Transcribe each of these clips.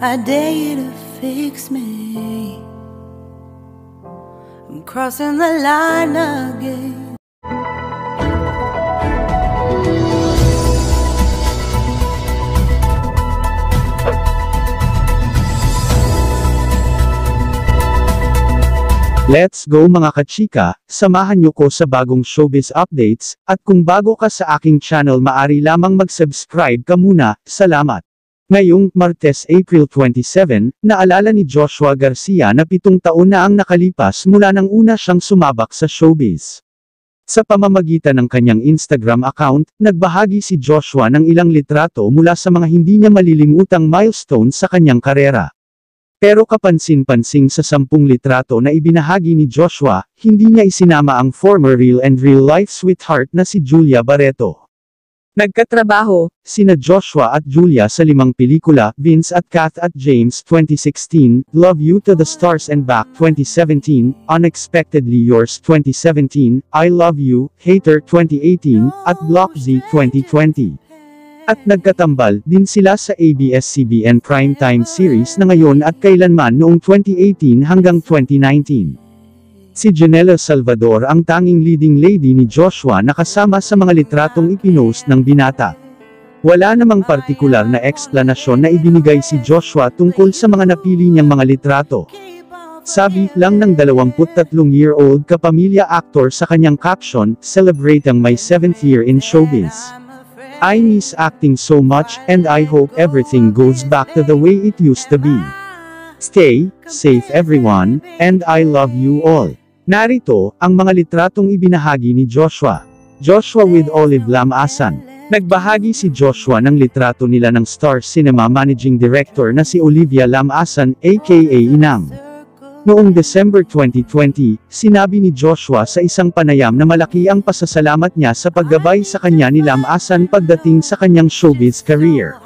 I dare you to fix me. I'm crossing the line again. Let's go mga kachika, samahan nyo ko sa bagong showbiz updates, at kung bago ka sa aking channel maari lamang mag-subscribe ka muna, salamat. Ngayong Martes April 27, naalala ni Joshua Garcia na 7 taon na ang nakalipas mula nang una siyang sumabak sa showbiz. Sa pamamagitan ng kanyang Instagram account, nagbahagi si Joshua ng ilang litrato mula sa mga hindi niya malilimutang milestone sa kanyang karera. Pero kapansin-pansing sa 10 litrato na ibinahagi ni Joshua, hindi niya isinama ang former real and real-life sweetheart na si Julia Barretto. Nagkatrabaho sina Joshua at Julia sa 5 pelikula, Vince at Kath at James 2016, Love You to the Stars and Back 2017, Unexpectedly Yours 2017, I Love You, Hater 2018, at Block Z 2020. At nagkatambal din sila sa ABS-CBN primetime series na Ngayon at Kailanman noong 2018 hanggang 2019. Si Janella Salvador ang tanging leading lady ni Joshua na kasama sa mga litratong ipinost ng binata. Wala namang partikular na eksplanasyon na ibinigay si Joshua tungkol sa mga napili niyang mga litrato. Sabi lang ng 23-year-old kapamilya actor sa kanyang caption, "Celebrate ang my 7th year in showbiz. I miss acting so much, and I hope everything goes back to the way it used to be. Stay safe everyone, and I love you all." Narito ang mga litratong ibinahagi ni Joshua. Joshua with Olivia Lamasan. Nagbahagi si Joshua ng litrato nila ng Star Cinema Managing Director na si Olivia Lamasan, aka Inang. Noong December 2020, sinabi ni Joshua sa isang panayam na malaki ang pasasalamat niya sa paggabay sa kanya ni Lamasan pagdating sa kanyang showbiz career.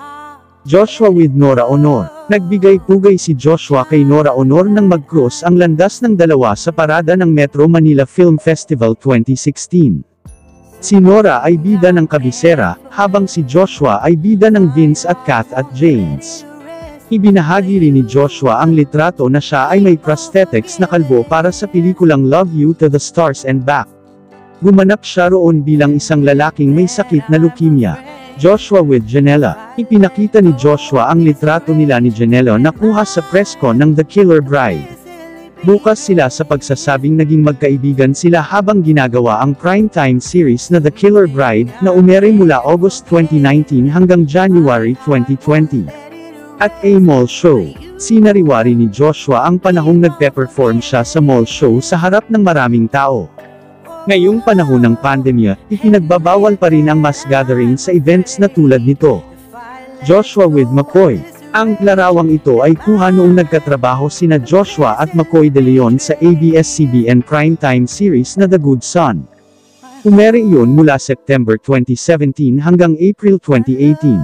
Joshua with Nora Aunor. Nagbigay-pugay si Joshua kay Nora Aunor nang mag-cross ang landas ng dalawa sa parada ng Metro Manila Film Festival 2016. Si Nora ay bida ng Kabisera, habang si Joshua ay bida ng Vince at Kath at James. Ibinahagi rin ni Joshua ang litrato na siya ay may prosthetics na kalbo para sa pelikulang Love You to the Stars and Back. Gumanap siya roon bilang isang lalaking may sakit na leukemia. Joshua with Janella. Ipinakita ni Joshua ang litrato nila ni Janella na kuha sa presko ng The Killer Bride. Bukas sila sa pagsasabing naging magkaibigan sila habang ginagawa ang primetime series na The Killer Bride na umere mula August 2019 hanggang January 2020. At a mall show, sinariwari ni Joshua ang panahong nagpe-perform siya sa mall show sa harap ng maraming tao. Ngayong panahon ng pandemya, ipinagbabawal pa rin ang mass gathering sa events na tulad nito. Joshua with McCoy. Ang larawang ito ay kuha noong nagkatrabaho sina Joshua at McCoy de Leon sa ABS-CBN primetime series na The Good Son. Umere iyon mula September 2017 hanggang April 2018.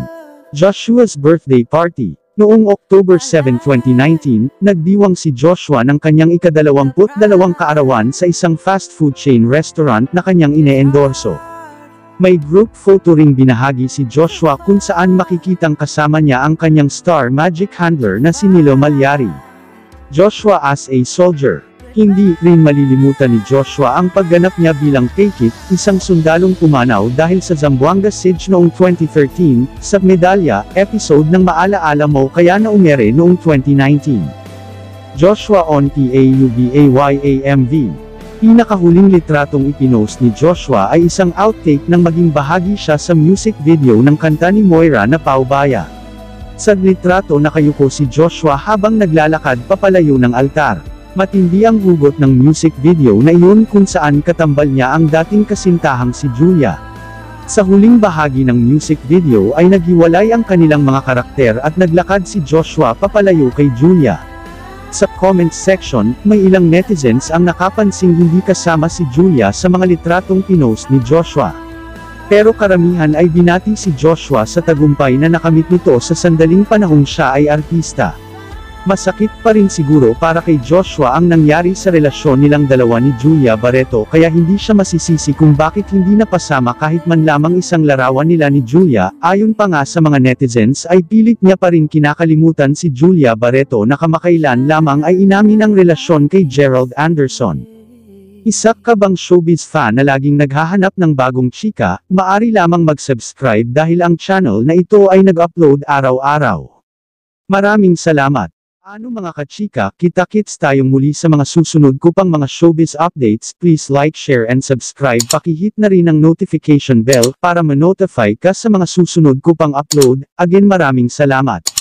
Joshua's birthday party. Noong October 7, 2019, nagdiwang si Joshua ng kanyang 22nd kaarawan sa isang fast food chain restaurant na kanyang ineendorso. May group photo ring binahagi si Joshua kung saan makikitang kasama niya ang kanyang Star Magic handler na si Nilo Magliari. Joshua as a soldier. Hindi rin malilimutan ni Joshua ang pagganap niya bilang Kekit, isang sundalong pumanaw dahil sa Zamboanga Siege noong 2013, sa Medalya, episode ng Maalaala Mo Kaya na umere noong 2019. Joshua on PAUBAYAMV. Pinakahuling litratong ipinost ni Joshua ay isang outtake nang maging bahagi siya sa music video ng kanta ni Moira na Paubaya. Sa litrato nakayuko si Joshua habang naglalakad papalayo ng altar. Matindi ang hugot ng music video na iyon kung saan katambal niya ang dating kasintahang si Julia. Sa huling bahagi ng music video ay naghiwalay ang kanilang mga karakter at naglakad si Joshua papalayo kay Julia. Sa comment section, may ilang netizens ang nakapansing hindi kasama si Julia sa mga litratong pinost ni Joshua. Pero karamihan ay binati si Joshua sa tagumpay na nakamit nito sa sandaling panahong siya ay artista. Masakit pa rin siguro para kay Joshua ang nangyari sa relasyon nilang dalawa ni Julia Barretto, kaya hindi siya masisisi kung bakit hindi napasama kahit man lamang isang larawan nila ni Julia. Ayon pa nga sa mga netizens ay pilit niya pa rin kinakalimutan si Julia Barretto na kamakailan lamang ay inamin ang relasyon kay Gerald Anderson. Isa ka bang showbiz fan na laging naghahanap ng bagong chika? Maari lamang mag-subscribe dahil ang channel na ito ay nag-upload araw-araw. Maraming salamat. Ano mga kachika, kita-kits tayong muli sa mga susunod ko pang mga showbiz updates. Please like, share and subscribe. Pakihit na rin ang notification bell para ma-notify ka sa mga susunod ko pang upload. Again, maraming salamat.